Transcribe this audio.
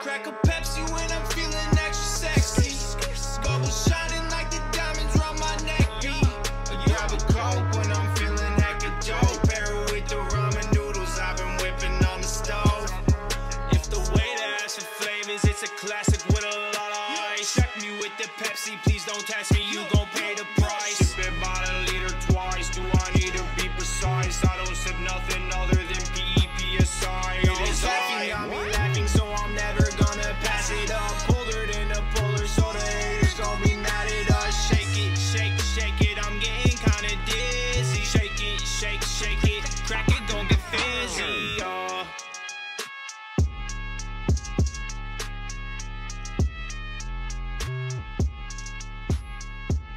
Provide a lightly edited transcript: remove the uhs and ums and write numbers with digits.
Crack a Pepsi when I'm